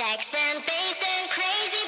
sex and things and crazy.